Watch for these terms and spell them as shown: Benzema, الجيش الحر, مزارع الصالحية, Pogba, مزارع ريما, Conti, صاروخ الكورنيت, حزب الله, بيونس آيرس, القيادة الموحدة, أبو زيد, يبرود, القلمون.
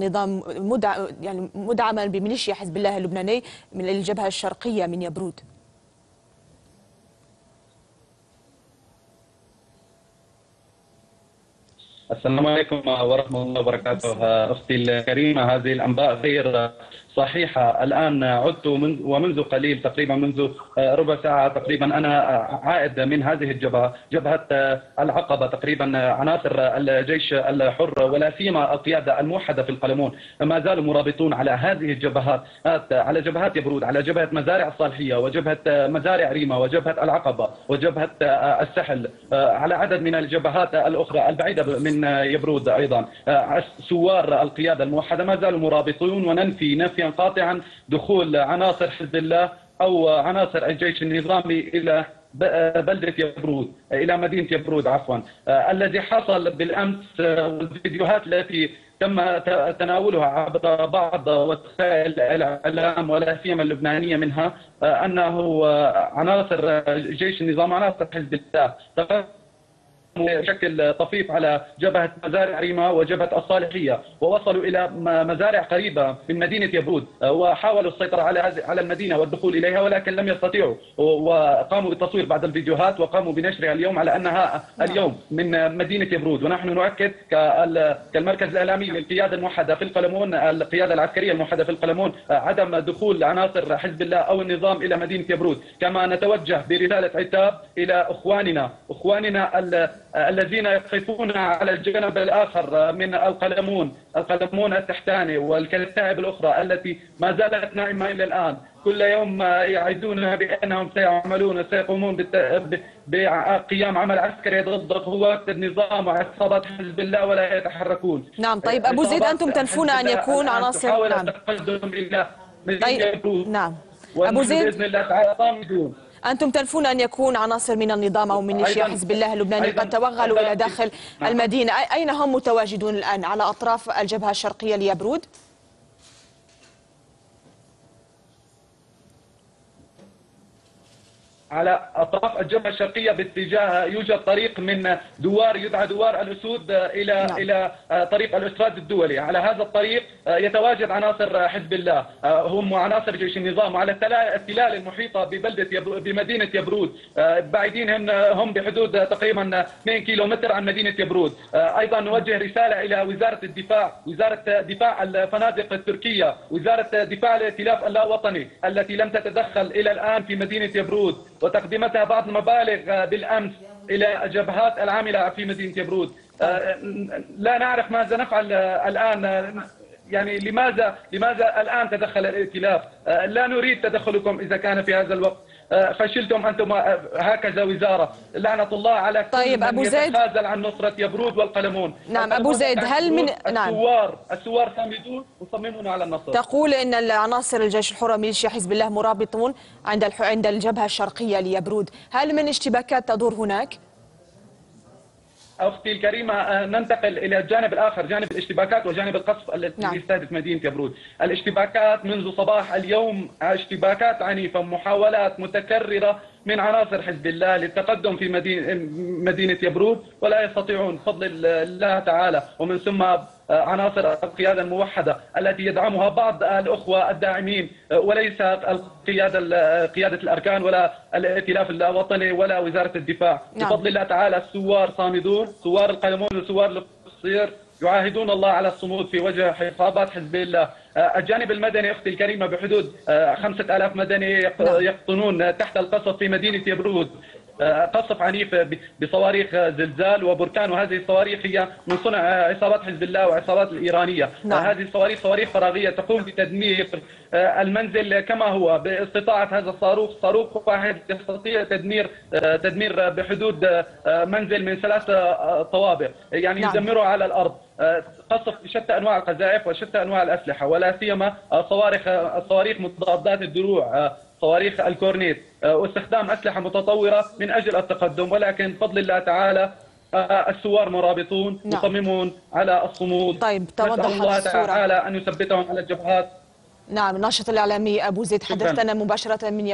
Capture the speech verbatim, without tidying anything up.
نظام مدع... يعني مدعما بميليشيا حزب الله اللبناني من الجبهة الشرقية من يبرود. السلام عليكم ورحمة الله وبركاته أختي الكريمة. هذه الأنباء غير صحيحة. الآن عدت من ومنذ قليل تقريبا منذ ربع ساعة تقريبا أنا عائد من هذه الجبهة، جبهة العقبة، تقريبا عناصر الجيش الحر ولا سيما القيادة الموحدة في القلمون ما زالوا مرابطون على هذه الجبهات، على جبهات يبرود، على جبهة مزارع الصالحية وجبهة مزارع ريما وجبهة العقبة وجبهة السحل، على عدد من الجبهات الأخرى البعيدة من يبرود أيضا. سوار القيادة الموحدة ما زالوا مرابطون، وننفي نفي قاطعا دخول عناصر حزب الله أو عناصر الجيش النظامي إلى بلدة يبرود، إلى مدينة يبرود عفوا. الذي حصل بالأمس والفيديوهات التي تم تناولها عبر بعض وسائل الإعلام ولا سيما اللبنانية منها أنه عناصر جيش النظام، عناصر حزب الله، بشكل طفيف على جبهة مزارع ريما وجبهة الصالحية، ووصلوا إلى مزارع قريبة من مدينة يبرود وحاولوا السيطرة على على المدينة والدخول إليها، ولكن لم يستطيعوا، وقاموا بالتصوير بعض الفيديوهات وقاموا بنشرها اليوم على أنها اليوم من مدينة يبرود. ونحن نؤكد كالمركز الإعلامي للقيادة الموحدة في القلمون، القيادة العسكرية الموحدة في القلمون، عدم دخول عناصر حزب الله أو النظام إلى مدينة يبرود. كما نتوجه برسالة عتاب إلى أخواننا أخواننا الذين يقفون على الجانب الآخر من القلمون، القلمون التحتاني والكتائب الأخرى التي ما زالت ناعمة إلى الآن، كل يوم يعدون بأنهم سيعملون وسيقومون بقيام عمل عسكري ضد قوات النظام وعصابات حزب الله ولا يتحركون. نعم طيب أبو زيد، أنتم تنفون أن يكون عناصر تحاول التقدم إلى مدينة. نعم أبو زيد، بإذن الله تعالى صامدون. أنتم تنفون أن يكون عناصر من النظام أو ميليشيا حزب الله اللبناني قد توغلوا إلى داخل المدينة. أين هم متواجدون الآن؟ على أطراف الجبهة الشرقية ليبرود؟ على أطراف الجبهة الشرقية باتجاه، يوجد طريق من دوار يدعى دوار الأسود إلى نعم. إلى طريق الأستراد الدولي. على هذا الطريق يتواجد عناصر حزب الله، هم عناصر جيش النظام، على التلال المحيطة ببلدة بمدينة يبرود، بعيدين هم بحدود تقريبا اثنين كيلومتر عن مدينة يبرود. أيضا نوجه رسالة إلى وزارة الدفاع، وزارة دفاع الفنادق التركية، وزارة دفاع الائتلاف اللاوطني التي لم تتدخل إلى الآن في مدينة يبرود، وتقديمتها بعض المبالغ بالأمس إلى الجبهات العاملة في مدينة يبرود. لا نعرف ماذا نفعل الآن، يعني لماذا لماذا الآن تدخل الائتلاف؟ لا نريد تدخلكم إذا كان في هذا الوقت، فشلتم أنتم هكذا وزارة، لعنة الله على كل طيب من أبو زيد يتخاذل عن نصرة يبرود والقلمون. نعم أبو زيد، هل من نعم الثوار الثوار صامدون مصممون على النصر. تقول أن العناصر الجيش الحر ميليشيا حزب الله مرابطون عند الح... عند الجبهة الشرقية ليبرود، هل من اشتباكات تدور هناك؟ أختي الكريمة، ننتقل إلى الجانب الآخر، جانب الاشتباكات وجانب القصف التي نعم. يستهدف مدينة يبرود. الاشتباكات منذ صباح اليوم، اشتباكات عنيفة، محاولات متكررة من عناصر حزب الله للتقدم في مدينة مدينة يبرود ولا يستطيعون بفضل الله تعالى، ومن ثم عناصر القيادة الموحدة التي يدعمها بعض الأخوة الداعمين وليس القيادة قيادة الأركان ولا الائتلاف الوطني ولا وزارة الدفاع. نعم. بفضل الله تعالى الثوار صامدون، ثوار القلمون وثوار القصير يعاهدون الله على الصمود في وجه عصابات حزب الله. الجانب المدني أختي الكريمة، بحدود خمسة آلاف مدني يقطنون تحت القصف في مدينة يبرود، قصف عنيف بصواريخ زلزال وبركان، وهذه الصواريخ هي من صنع عصابات حزب الله وعصابات الإيرانية. نعم. هذه الصواريخ صواريخ فراغية تقوم بتدمير المنزل كما هو باستطاعة هذا الصاروخ، صاروخ واحد يستطيع تدمير تدمير بحدود منزل من ثلاث طوابق، يعني نعم. يدمره على الأرض، قصف بشتى انواع القذائف وشتى انواع الاسلحه ولا سيما صواريخ صواريخ مضادات الدروع، صواريخ الكورنيت، واستخدام اسلحه متطوره من اجل التقدم. ولكن بفضل الله تعالى الثوار مرابطون نعم. مصممون على الصمود. طيب توضحت الله الصورة. تعالى ان يثبتهم على الجبهات. نعم الناشط الاعلامي ابو زيد حدثنا مباشره من